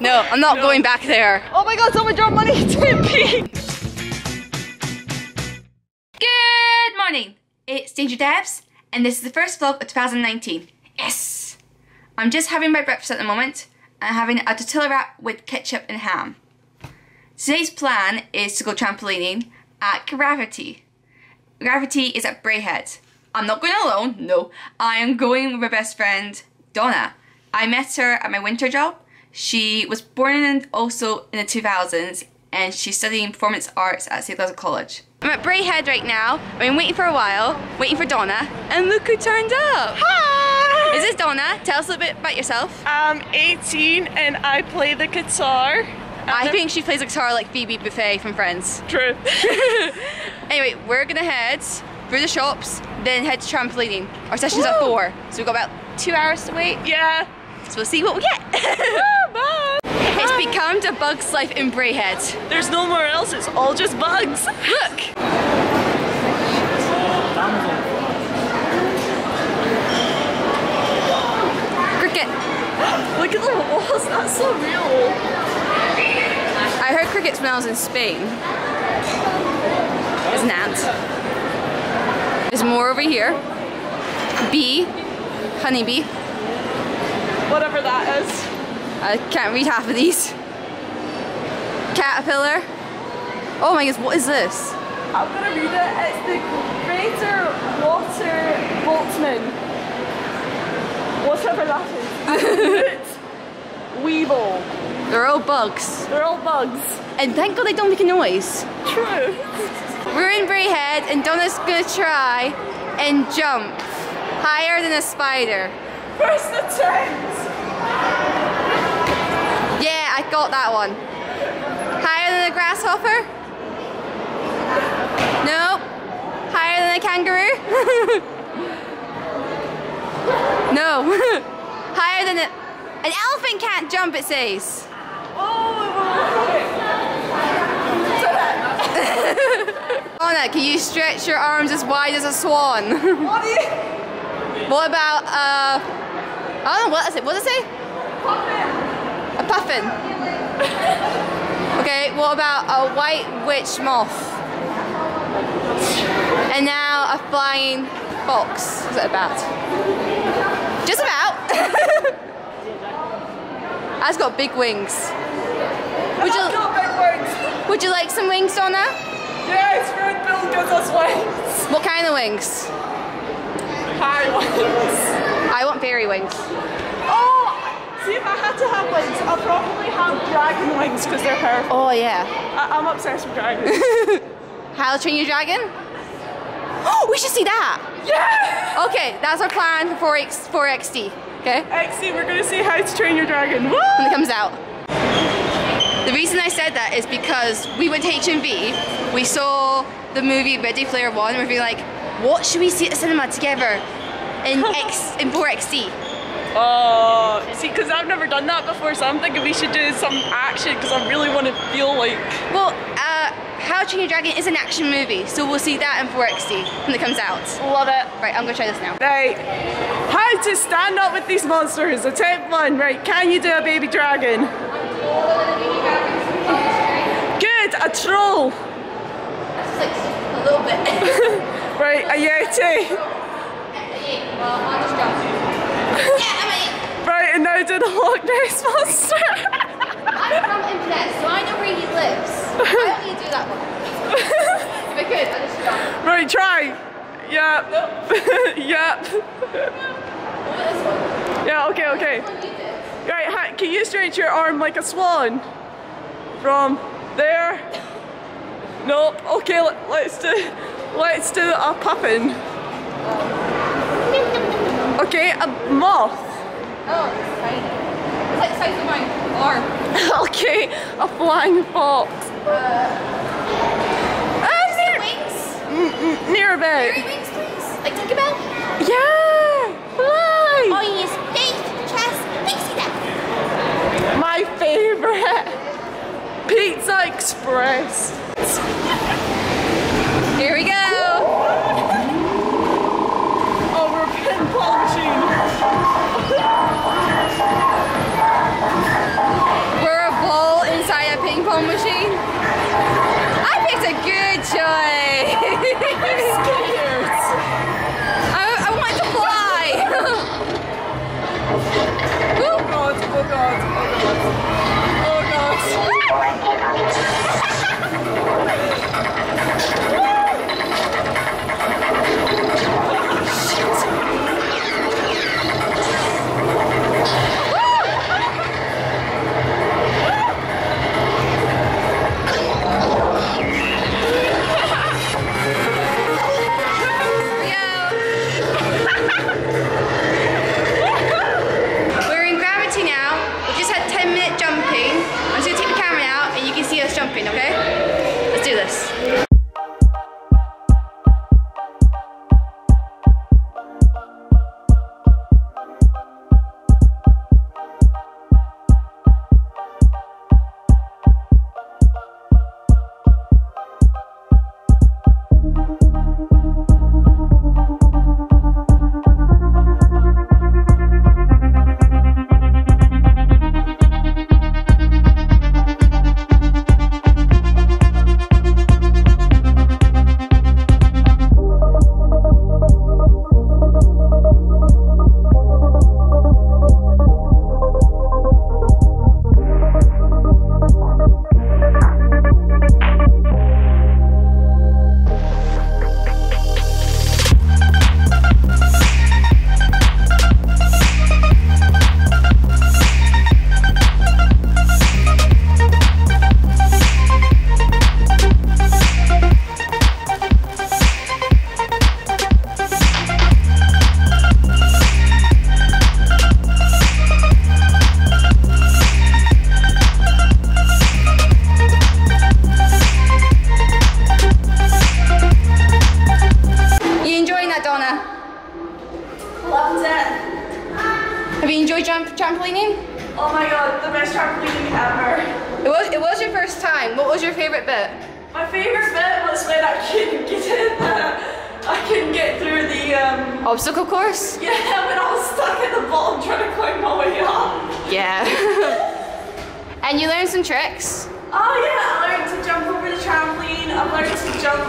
No, I'm not going back there. Oh my god, someone dropped money. Good morning. It's Danger Debs, and this is the first vlog of 2019. Yes! I'm just having my breakfast at the moment. I'm having a tortilla wrap with ketchup and ham. Today's plan is to go trampolining at Gravity. Gravity is at Braehead. I'm not going alone, no. I am going with my best friend, Donna. I met her at my winter job. She was born in also in the 2000s, and she's studying performance arts at St. Louisville College. I'm at Braehead right now. I've been waiting for a while, waiting for Donna, and look who turned up! Hi! This is Donna. Tell us a little bit about yourself. I'm 18 and I play the guitar. I think she plays the guitar like Phoebe Buffay from Friends. True. Anyway, we're gonna head through the shops, then head to trampolining. Our session's at 4, so we've got about 2 hours to wait. Yeah. So we'll see what we get. Bye. It's become a bug's life in Braehead. There's no more else, it's all just bugs. Look! Cricket. Look at the walls, that's so real. I heard crickets when I was in Spain. There's an ant. There's more over here. Bee. Honeybee. Whatever that is. I can't read half of these. Caterpillar. Oh my goodness, what is this? I'm gonna read it. It's the Greater Water Boltzmann. Whatever that is. Weevil. They're all bugs. They're all bugs. And thank god they don't make a noise. True. We're in Braehead and Donna's gonna try and jump higher than a spider. Where's the tent? Yeah, I got that one. Higher than a grasshopper? No. Higher than a kangaroo? No. Higher than a... An elephant can't jump, it says. Oh, Donna, can you stretch your arms as wide as a swan? What do you... What about I don't know, what is it? What does it say? Puffin. A puffin. Okay, what about a white witch moth? And now a flying fox. Is it about? Just about. That's got big wings. Would you like some wings, Donna? Yes, Red Bill gives us wings. What kind of wings? Fairy wings. I want fairy wings. Oh, see, if I had to have wings, I'll probably have dragon wings because they're powerful. Oh yeah. I'm obsessed with dragons. How to Train Your Dragon? Oh, we should see that. Yeah. Okay, that's our plan for 4XD. Okay. XD, we're gonna see How to Train Your Dragon. Woo! When it comes out. The reason I said that is because we went to HMV. We saw the movie Ready Player One. We're being like, what should we see at the cinema together in 4XD? Oh, see, because I've never done that before, so I'm thinking we should do some action because I really want to feel like... Well, How to Train Your Dragon is an action movie, so we'll see that in 4XD when it comes out. Love it. Right, I'm going to try this now. Right, how to stand up with these monsters, attempt one. Right, can you do a baby dragon? Good, a troll. That's like a little bit. Right, a yeti. Right, and now do the Loch Ness Monster. I'm from Inverness, so I know where he lives. I don't need to do that one. If I could, I'd just jump. Right, try. Yeah. Nope. Yeah. Yeah, okay, okay. Right, can you stretch your arm like a swan? From there. Nope. Okay, let's do a puffin. Okay, a moth. Oh, it's exciting. It's like the size of my arm. Okay, a flying fox. Wings? Near a bit. Fairy wings, please? Like Tinkerbell? Yeah! Fly! Oh, you use face, chest, pixie death. My favourite. Pizza Express. Here we go! Oh, we're pinball machine! We're Obstacle course? Yeah, when I was stuck at the bottom trying to climb my way up. Yeah. And you learned some tricks? Oh yeah, I learned to jump over the trampoline, I learned to jump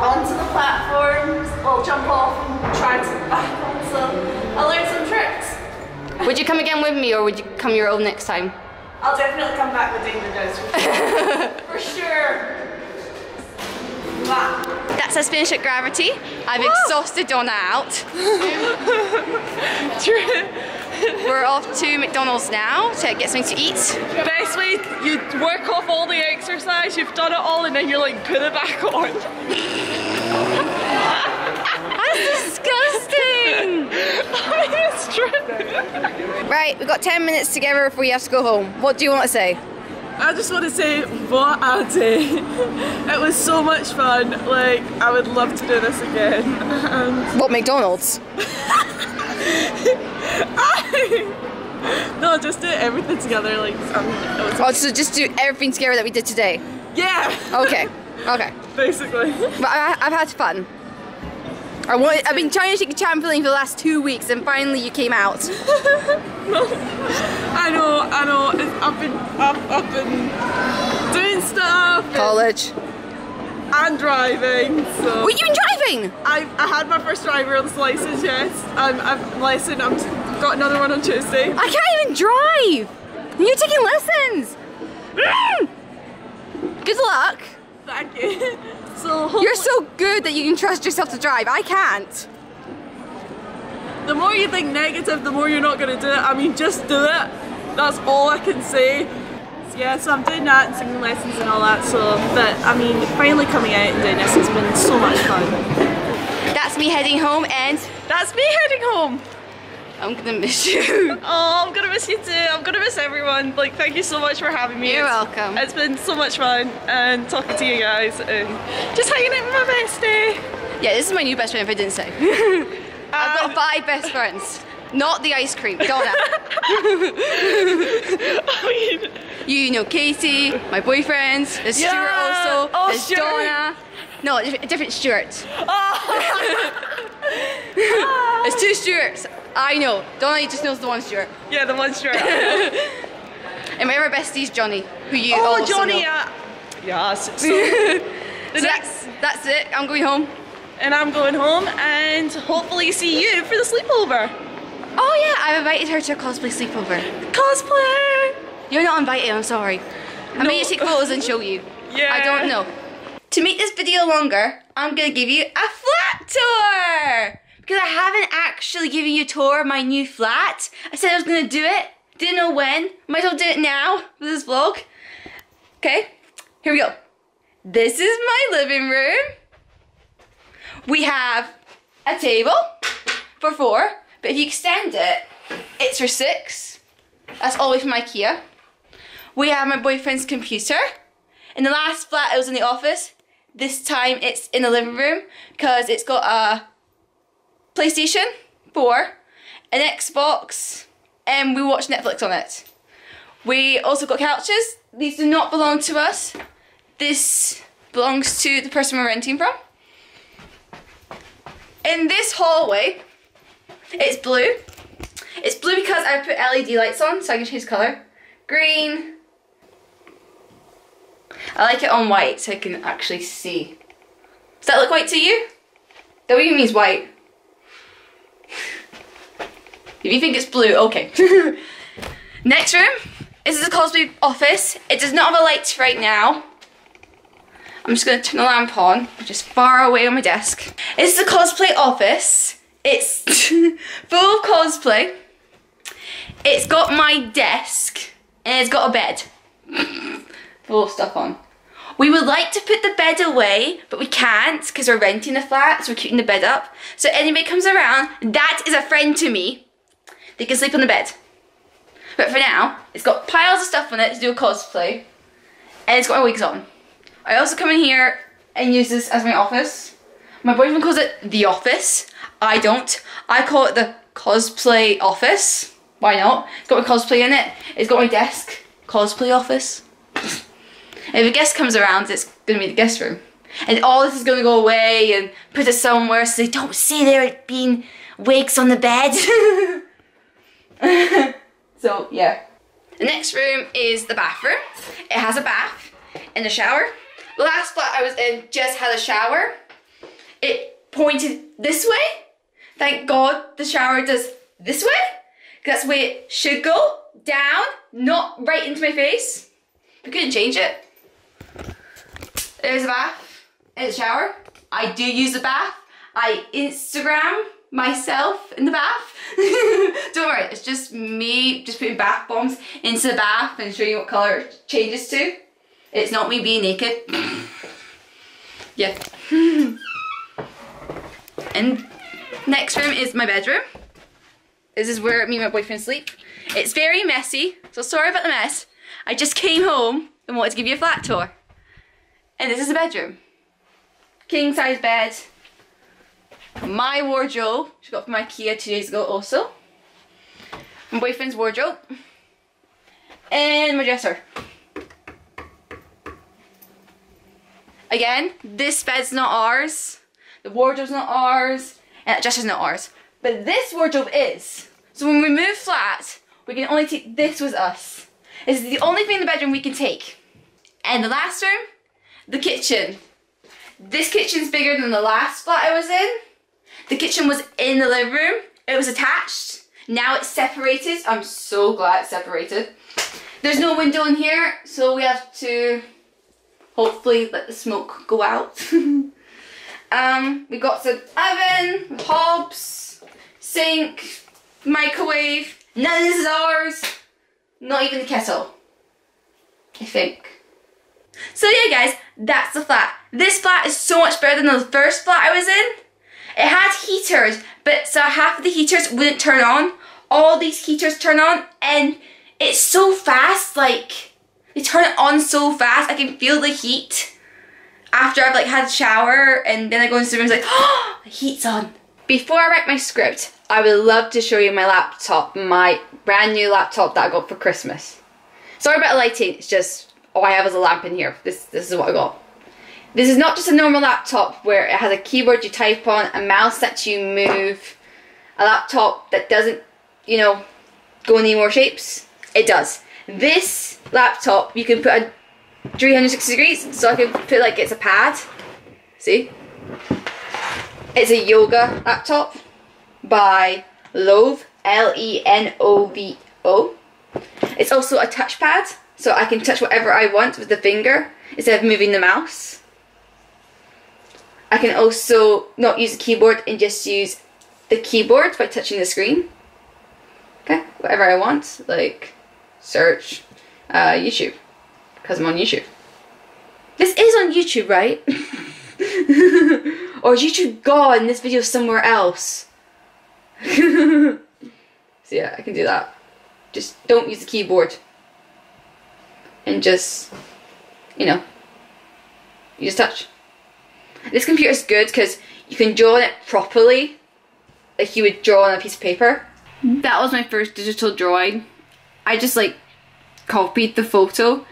onto the platforms, well jump off and try to back on, so I learned some tricks. Would you come again with me or would you come your own next time? I'll definitely come back with Danger Debs for sure. For sure. Wow. That's us finished at Gravity. I've exhausted Donna out. We're off to McDonald's now to get something to eat. Best way, you work off all the exercise, you've done it all, and then you're like, put it back on. That's disgusting! Right, we've got 10 minutes together before you have to go home. What do you want to say? I just want to say, what a day. It was so much fun, like, I would love to do this again. And what, McDonald's? No, just do everything together, like, oh, so just do everything together that we did today? Yeah! Okay, okay. Basically. But I've had fun. I've been trying to take a trampoline for the last 2 weeks and finally you came out. No, I know, I've been doing stuff. College. And driving, so. Were you driving? I had my first driver's license, yes. I've license, I've got another one on Tuesday. I can't even drive! You're taking lessons! Good luck. Thank you. So you're so good that you can trust yourself to drive. I can't. The more you think negative, the more you're not going to do it. I mean, just do it. That's all I can say. So yeah, so I'm doing that and singing lessons and all that. So, but I mean, finally coming out and doing this has been so much fun. That's me heading home and... That's me heading home. I'm going to miss you. Oh, I'm going to miss you too. I'm going to miss everyone. Like, thank you so much for having me. You're welcome. It's been so much fun and talking to you guys and just hanging out with my bestie. Yeah, this is my new best friend if I didn't say. I've got 5 best friends. Not the ice cream, Donna. I mean... You know Katie, my boyfriend, there's Stuart also, there's Stuart. Donna. No, a different Stuart. Oh. There's 2 Stuarts. I know. Donna just knows the one Stuart. Yeah, the one Stuart. And my other bestie's Johnny, who you also know. Oh, Johnny, yeah. So that's it. I'm going home. And I'm going home and hopefully see you for the sleepover. Oh yeah, I've invited her to a cosplay sleepover. Cosplay! You're not invited, I'm sorry. I may take photos and show you. Yeah. I don't know. To make this video longer, I'm going to give you a flat tour! Because I haven't actually given you a tour of my new flat. I said I was going to do it. Didn't know when. Might as well do it now with this vlog. Okay, here we go. This is my living room. We have a table for four, but if you extend it, it's for six. That's all the way from Ikea. We have my boyfriend's computer. In the last flat, it was in the office. This time, it's in the living room because it's got a PlayStation 4, an Xbox, and we watch Netflix on it. We also got couches. These do not belong to us. This belongs to the person we're renting from. In this hallway, it's blue. It's blue because I put LED lights on, so I can change colour. Green. I like it on white, so I can actually see. Does that look white to you? W means white. If you think it's blue, okay. Next room. This is a Cosby office. It does not have a light right now. I'm just going to turn the lamp on, which is far away on my desk. This is a cosplay office. It's full of cosplay. It's got my desk and it's got a bed. Full of stuff on. We would like to put the bed away, but we can't because we're renting the flat, so we're keeping the bed up. So anybody comes around, that is a friend to me. They can sleep on the bed. But for now, it's got piles of stuff on it to do a cosplay. And it's got my wigs on. I also come in here and use this as my office. My boyfriend calls it the office. I don't. I call it the cosplay office. Why not? It's got my cosplay in it. It's got my desk. Cosplay office. And if a guest comes around, it's going to be the guest room. And all this is going to go away and put it somewhere so they don't see there being wigs on the bed. So, yeah. The next room is the bathroom. It has a bath and a shower. The last flat I was in just had a shower. It pointed this way. Thank God the shower does this way. That's the way it should go. Down, not right into my face. We couldn't change it. There's a bath and a shower. I do use the bath. I Instagram myself in the bath. Don't worry, it's just me just putting bath bombs into the bath and showing you what colour it changes to. It's not me being naked. Yeah. And next room is my bedroom. This is where me and my boyfriend sleep. It's very messy, so sorry about the mess. I just came home and wanted to give you a flat tour. And this is the bedroom. King size bed. My wardrobe, which I got from Ikea 2 days ago also. My boyfriend's wardrobe. And my dresser. Again, this bed's not ours, the wardrobe's not ours, and that dresser's not ours. But this wardrobe is. So when we move flat, we can only take this with us. This is the only thing in the bedroom we can take. And the last room, the kitchen. This kitchen's bigger than the last flat I was in. The kitchen was in the living room. It was attached. Now it's separated. I'm so glad it's separated. There's no window in here, so we have to hopefully let the smoke go out. We got some oven, hobs, sink, microwave. None of this is ours. Not even the kettle, I think. So yeah guys, that's the flat. This flat is so much better than the first flat I was in. It had heaters, but so half of the heaters wouldn't turn on. All these heaters turn on and it's so fast, like, they turn it on so fast, I can feel the heat after I've like had a shower and then I go into the room and it's like, oh, the heat's on. Before I write my script, I would love to show you my laptop, my brand new laptop that I got for Christmas. Sorry about the lighting, it's just all I have is a lamp in here. This is what I got. This is not just a normal laptop where it has a keyboard you type on, a mouse that you move, a laptop that doesn't, you know, go in any more shapes. It does. This laptop, you can put a 360 degrees, so I can put like it's a pad. See? It's a yoga laptop by Lenovo. It's also a touchpad, so I can touch whatever I want with the finger instead of moving the mouse. I can also not use the keyboard and just use the keyboard by touching the screen. Okay, whatever I want, like search YouTube, because I'm on YouTube. This is on YouTube, right? Or is YouTube gone? This video is somewhere else. So yeah, I can do that. Just don't use the keyboard. And just, you know, use touch. This computer is good because you can draw on it properly, like you would draw on a piece of paper. That was my first digital drawing. I just like copied the photo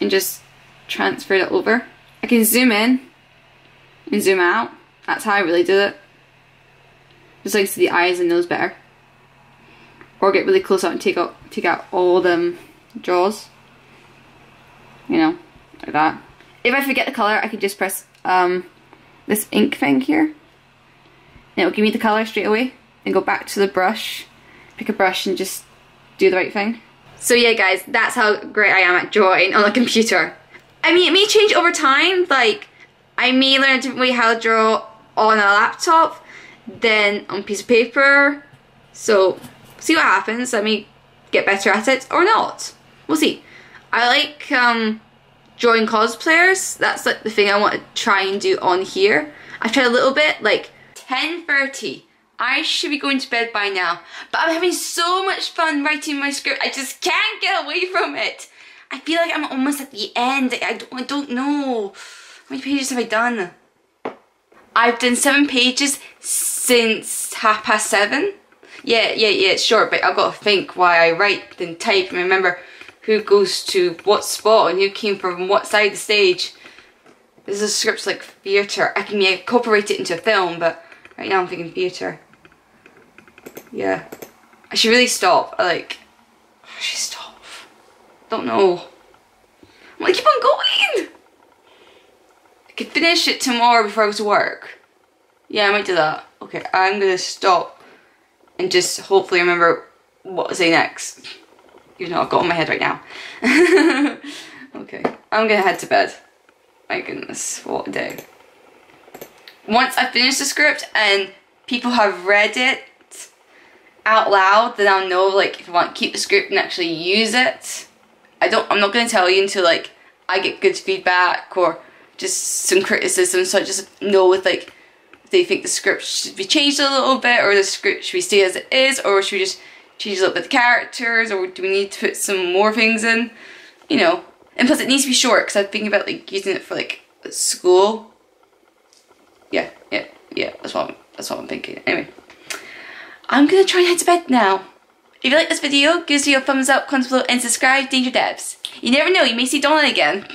and just transferred it over. I can zoom in and zoom out. That's how I really did it. Just like see the eyes and nose better. Or get really close up and take out all the jaws. You know, like that. If I forget the colour, I can just press this ink thing here. And it'll give me the colour straight away. And go back to the brush, pick a brush and just do the right thing. So yeah guys, that's how great I am at drawing on a computer. I mean, it may change over time, like I may learn a different way how to draw on a laptop than on a piece of paper. So see what happens. I may get better at it or not. We'll see. I like drawing cosplayers. That's like the thing I want to try and do on here. I've tried a little bit, like 10:30. I should be going to bed by now, but I'm having so much fun writing my script. I just can't get away from it. I feel like I'm almost at the end. I don't know. How many pages have I done? I've done 7 pages since 7:30. Yeah, it's short, but I've got to think why I write, then type, and remember who goes to what spot and who came from what side of the stage. This is a script like theatre. I can incorporate it into a film, but right now I'm thinking theatre. Yeah. I should really stop. I should stop. Don't know. I'm like, keep on going! I could finish it tomorrow before I go to work. Yeah, I might do that. Okay, I'm gonna stop and just hopefully remember what to say next. Even though I've got it in my head right now. Okay, I'm gonna head to bed. My goodness, what a day. Once I finish the script and people have read it out loud, then I'll know like if I want to keep the script and actually use it. I'm not gonna tell you until like I get good feedback or just some criticism, so I just know if like they think the script should be changed a little bit, or the script should we stay as it is, or should we just change a little bit the characters, or do we need to put some more things in, you know. And plus it needs to be short because I'm thinking about like using it for like school. Yeah, that's what I'm thinking. Anyway, I'm gonna try and head to bed now. If you like this video, give this video a thumbs up, comment below, and subscribe. Danger Debs. You never know, you may see Dawn again.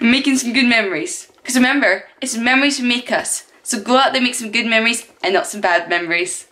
I'm making some good memories. Because remember, it's memories that make us. So go out there and make some good memories and not some bad memories.